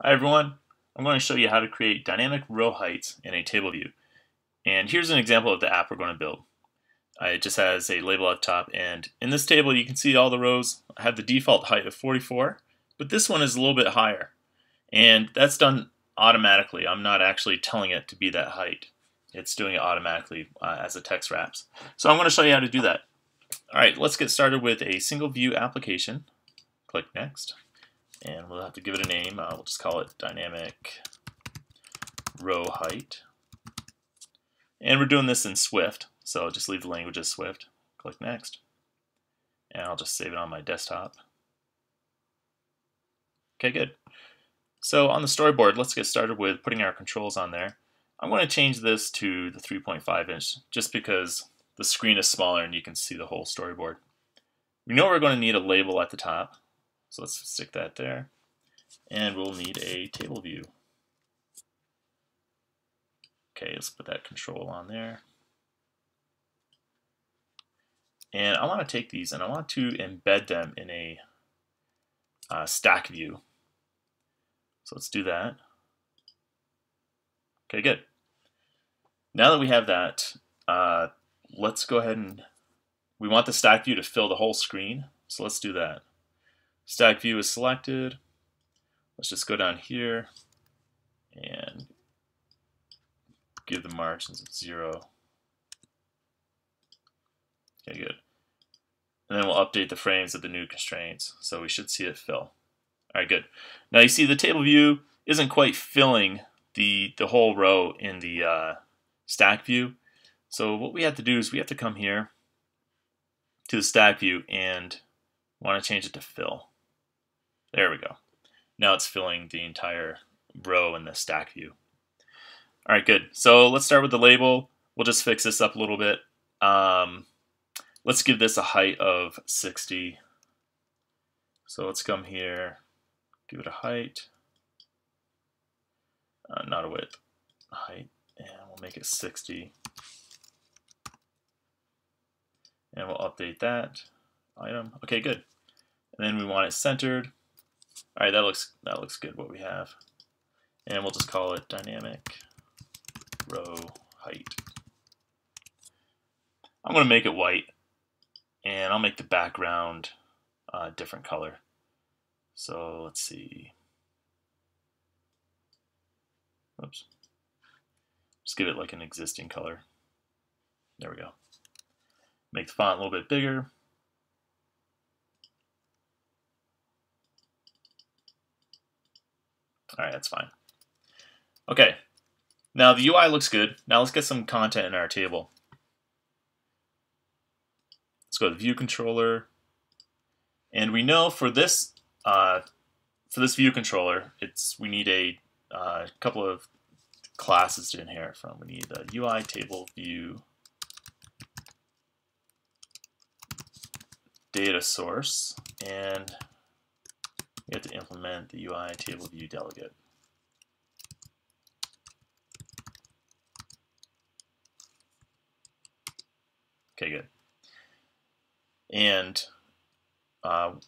Hi everyone, I'm going to show you how to create dynamic row heights in a table view. And here's an example of the app we're going to build. It just has a label up top, and in this table you can see all the rows have the default height of 44, but this one is a little bit higher. And that's done automatically. I'm not actually telling it to be that height. It's doing it automatically as the text wraps. So I'm going to show you how to do that. Alright, let's get started with a single view application. Click Next. And we'll have to give it a name. We'll just call it dynamic row height. And we're doing this in Swift, so I'll just leave the language as Swift. Click Next. And I'll just save it on my desktop. Okay, good. So on the storyboard, let's get started with putting our controls on there. I'm going to change this to the 3.5 inch just because the screen is smaller and you can see the whole storyboard. We know we're going to need a label at the top. So let's stick that there, and we'll need a table view. Okay, let's put that control on there. And I want to take these and I want to embed them in a stack view. So let's do that. Okay, good. Now that we have that, let's go ahead and we want the stack view to fill the whole screen. So let's do that. Stack view is selected. Let's just go down here and give the margins 0. Okay, good. And then we'll update the frames of the new constraints, so we should see it fill. Alright, good. Now you see the table view isn't quite filling the whole row in the stack view. So what we have to do is we have to come here to the stack view and want to change it to fill. There we go. Now it's filling the entire row in the stack view. All right, good. So let's start with the label. We'll just fix this up a little bit. Let's give this a height of 60. So let's come here, give it a height, not a width, a height, and we'll make it 60. And we'll update that item. Okay, good. And then we want it centered. All right, that looks good what we have. And we'll just call it dynamic row height. I'm going to make it white, and I'll make the background a different color. So let's see. Oops. Just give it like an existing color. There we go. Make the font a little bit bigger. All right, that's fine. Okay, now the UI looks good. Now let's get some content in our table. Let's go to the view controller. And we know for this view controller, we need a couple of classes to inherit from. We need the UI table view data source, and we have to implement the UI table view delegate. Okay, good. And of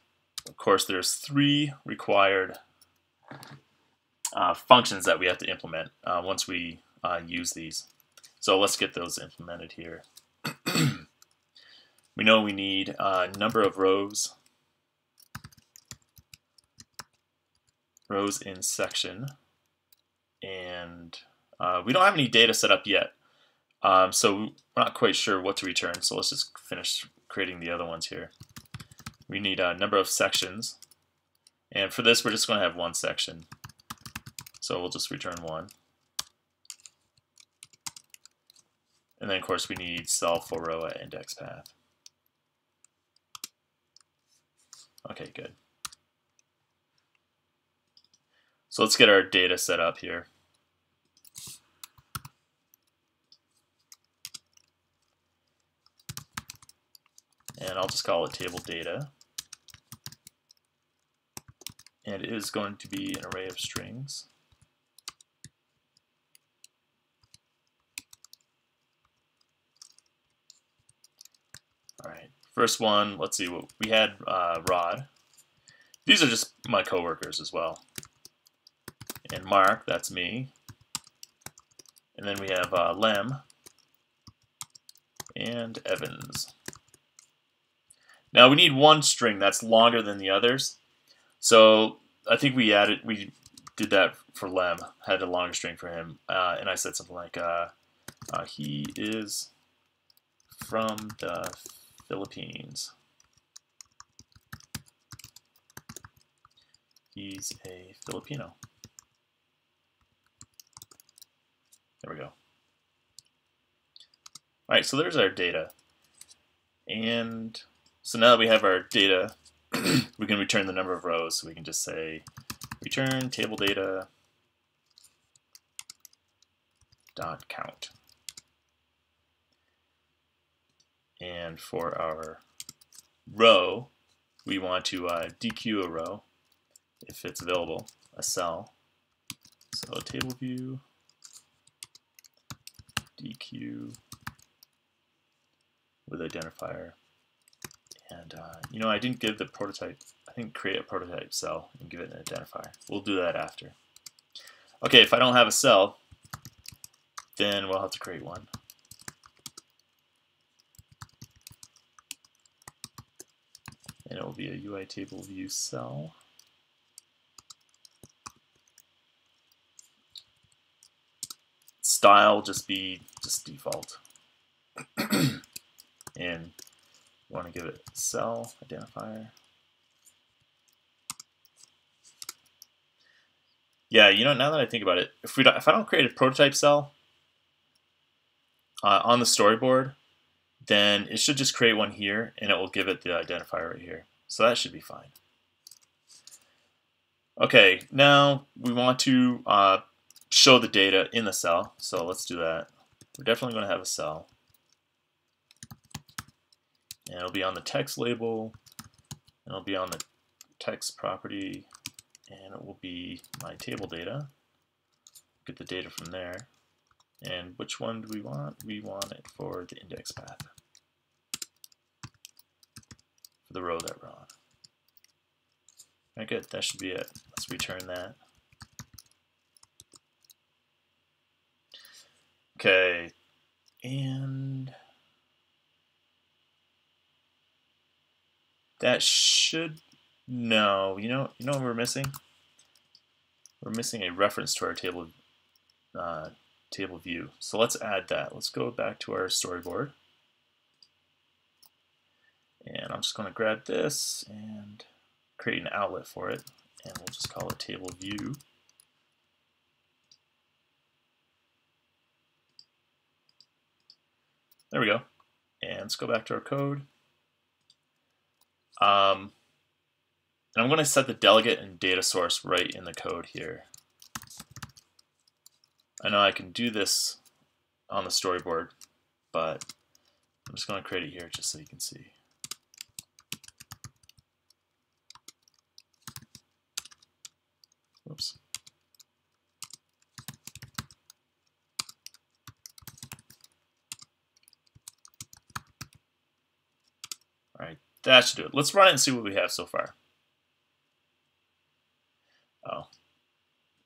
course, there's 3 required functions that we have to implement once we use these. So let's get those implemented here. We know we need a number of rows. Rows in section, and we don't have any data set up yet, so we're not quite sure what to return, so let's just finish creating the other ones here. We need a number of sections, and for this we're just going to have one section, so we'll just return 1. And then of course we need cell for row at index path. Okay, good. So let's get our data set up here. And I'll just call it table data. And it is going to be an array of strings. All right, first one, let's see what we had, Rod. These are just my coworkers as well. and Mark, that's me. And then we have Lem and Evans. Now we need one string that's longer than the others. So I think we did that for Lem, had a longer string for him, and I said something like, he is from the Philippines. He's a Filipino. There we go. All right, so there's our data. And so now that we have our data, we can return the number of rows. So we can just say return table data dot count. And for our row, we want to dequeue a row if it's available, a cell. So table view dequeue with identifier. And you know, I didn't give the prototype. I didn't create a prototype cell and give it an identifier. We'll do that after. Okay, if I don't have a cell, then we'll have to create one. And it will be a UITableViewCell. Style will just be just default. And we want to give it cell identifier. Yeah, you know, now that I think about it, if I don't create a prototype cell on the storyboard, then it should just create one here, and it will give it the identifier right here. So that should be fine. Okay, now we want to show the data in the cell, so let's do that. We're definitely going to have a cell. And it'll be on the text label, and it'll be on the text property, and it will be my table data. Get the data from there. And which one do we want? We want it for the index path, for the row that we're on. All right, good, that should be it. Let's return that. Okay, and that should, no, you know what we're missing? We're missing a reference to our table view. So let's add that. Let's go back to our storyboard. And I'm just going to grab this and create an outlet for it. And we'll just call it table view. There we go. And let's go back to our code. And I'm going to set the delegate and data source right in the code here. I know I can do this on the storyboard, but I'm just going to create it here just so you can see. Oops. All right, that should do it. Let's run it and see what we have so far. Oh,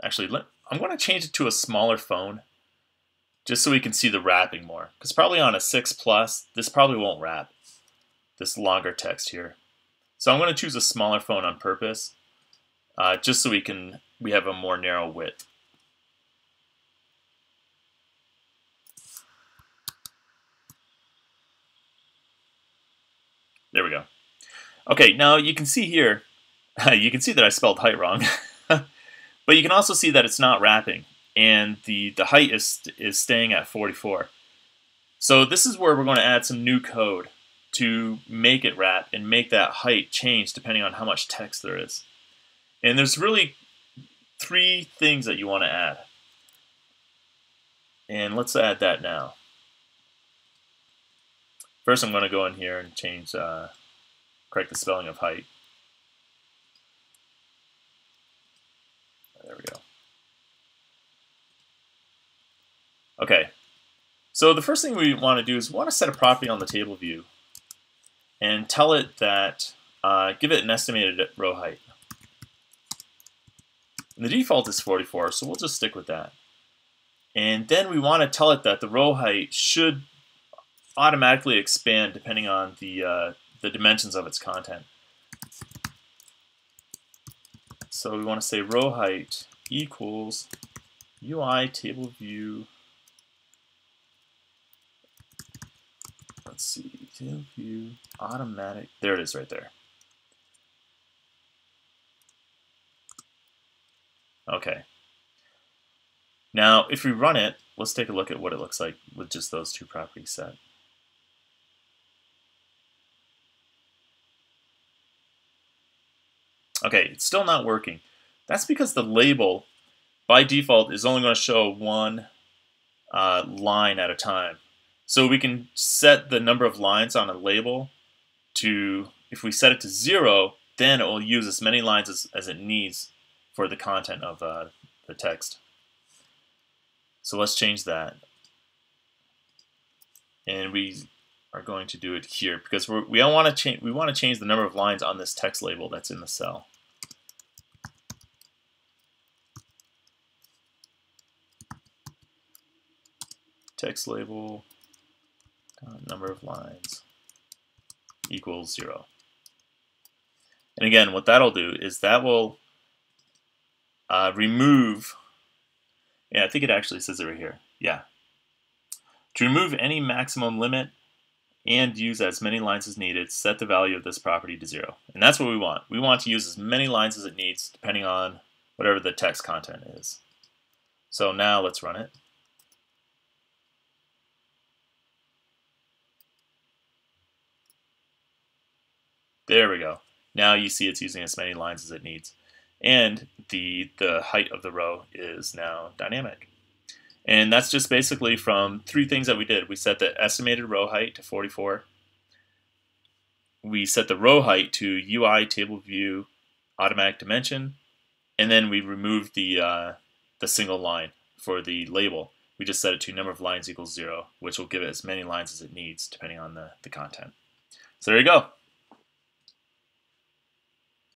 actually, I'm going to change it to a smaller phone just so we can see the wrapping more. Because probably on a 6+, this probably won't wrap this longer text here. So I'm going to choose a smaller phone on purpose just so we have a more narrow width. There we go. Okay, now you can see here, you can see that I spelled height wrong. But you can also see that it's not wrapping, and the height is staying at 44. So this is where we're going to add some new code to make it wrap and make that height change depending on how much text there is. And there's really three things that you want to add. And let's add that now. First, I'm going to go in here and change, correct the spelling of height. There we go. Okay, so the first thing we want to do is we want to set a property on the table view and tell it that, give it an estimated row height. And the default is 44, so we'll just stick with that. And then we want to tell it that the row height should automatically expand depending on the dimensions of its content. So we want to say row height equals UI table view. Let's see, table view automatic. There it is, right there. Okay. Now, if we run it, let's take a look at what it looks like with just those two properties set. Okay, it's still not working. That's because the label, by default, is only going to show one line at a time. So we can set the number of lines on a label to, if we set it to 0, then it will use as many lines as it needs for the content of the text. So let's change that. And we are going to do it here because we want to change the number of lines on this text label that's in the cell. Text label number of lines equals 0. And again, what that'll do is that will remove, yeah, I think it actually says it right here, yeah. To remove any maximum limit and use as many lines as needed, set the value of this property to 0. And that's what we want. We want to use as many lines as it needs depending on whatever the text content is. So now let's run it. There we go. Now you see it's using as many lines as it needs. And the height of the row is now dynamic. And that's just basically from three things that we did. We set the estimated row height to 44. We set the row height to UI table view automatic dimension. And then we removed the single line for the label. We just set it to number of lines equals 0, which will give it as many lines as it needs depending on the content. So there you go.